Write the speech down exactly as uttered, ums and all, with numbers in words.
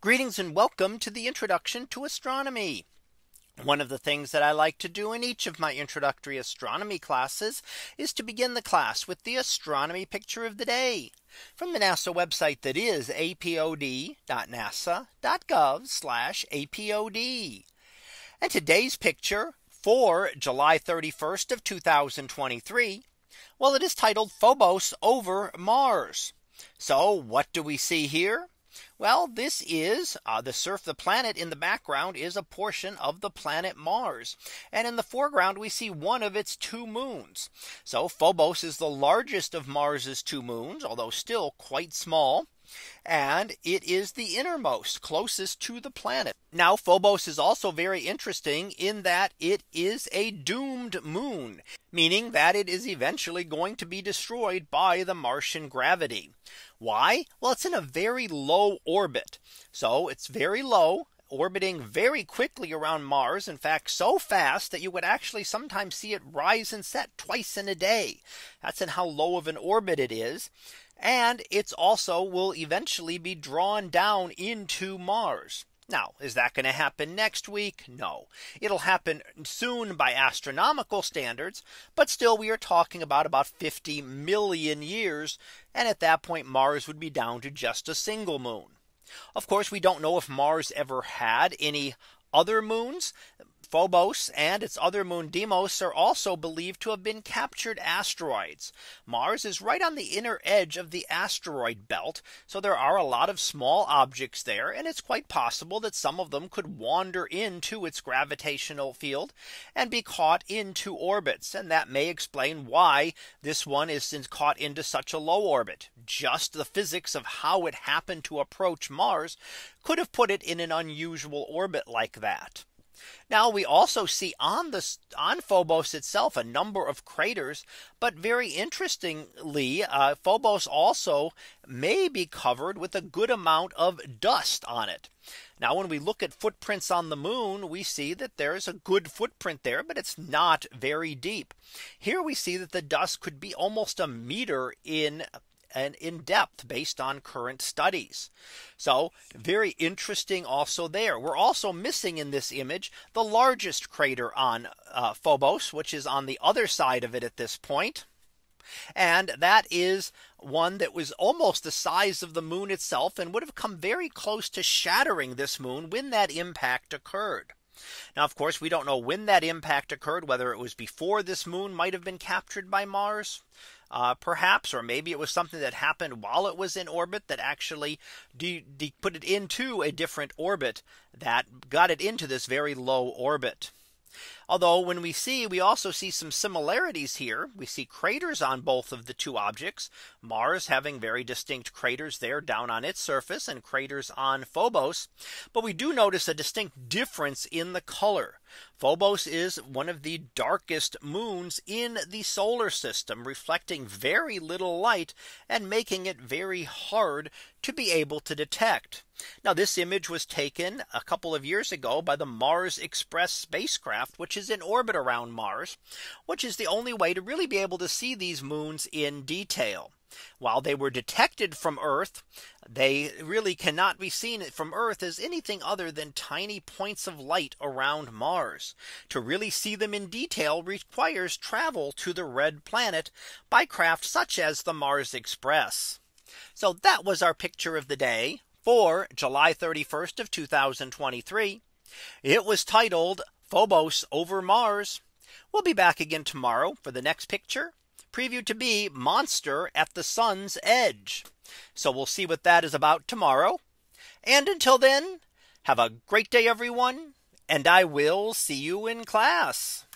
Greetings and welcome to the introduction to astronomy. One of the things that I like to do in each of my introductory astronomy classes is to begin the class with the astronomy picture of the day from the NASA website, that is apod dot nasa dot gov slash apod. And today's picture for July thirty-first of two thousand twenty-three. Well, it is titled Phobos over Mars. So what do we see here? Well, this is uh, the surf the planet. In the background is a portion of the planet Mars, and in the foreground we see one of its two moons. So Phobos is the largest of Mars's two moons, although still quite small, and it is the innermost, closest to the planet. Now Phobos is also very interesting in that it is a doomed moon, meaning that it is eventually going to be destroyed by the Martian gravity. Why? Well, it's in a very low orbit. So it's very low, orbiting very quickly around Mars. In fact, so fast that you would actually sometimes see it rise and set twice in a day. That's in how low of an orbit it is. And it's also will eventually be drawn down into Mars. Now, is that going to happen next week? No, it'll happen soon by astronomical standards. But still, we are talking about about fifty million years. And at that point, Mars would be down to just a single moon. Of course, we don't know if Mars ever had any other moons. Phobos and its other moon Deimos are also believed to have been captured asteroids. Mars is right on the inner edge of the asteroid belt, so there are a lot of small objects there, and it's quite possible that some of them could wander into its gravitational field and be caught into orbits, and that may explain why this one is caught into such a low orbit. Just the physics of how it happened to approach Mars could have put it in an unusual orbit like that. Now we also see on the on Phobos itself a number of craters, but very interestingly, uh, Phobos also may be covered with a good amount of dust on it. Now, when we look at footprints on the moon, we see that there is a good footprint there, but it's not very deep. Here we see that the dust could be almost a meter in and in depth based on current studies. So very interesting also there. We're also missing in this image the largest crater on uh, Phobos, which is on the other side of it at this point. And that is one that was almost the size of the moon itself and would have come very close to shattering this moon when that impact occurred. Now, of course, we don't know when that impact occurred, whether it was before this moon might have been captured by Mars. Uh, perhaps, or maybe it was something that happened while it was in orbit that actually de de put it into a different orbit that got it into this very low orbit. Although when we see, we also see some similarities here. We see craters on both of the two objects, Mars having very distinct craters there down on its surface and craters on Phobos. But we do notice a distinct difference in the color. Phobos is one of the darkest moons in the solar system, reflecting very little light and making it very hard to be able to detect. Now, this image was taken a couple of years ago by the Mars Express spacecraft, which is in orbit around Mars, which is the only way to really be able to see these moons in detail. While they were detected from Earth, they really cannot be seen from Earth as anything other than tiny points of light around Mars. To really see them in detail requires travel to the red planet by craft such as the Mars Express. So that was our picture of the day for July thirty-first of two thousand twenty-three. It was titled Phobos over Mars. We'll be back again tomorrow for the next picture, previewed to be Monster at the Sun's Edge. So we'll see what that is about tomorrow. And until then, have a great day, everyone, and I will see you in class.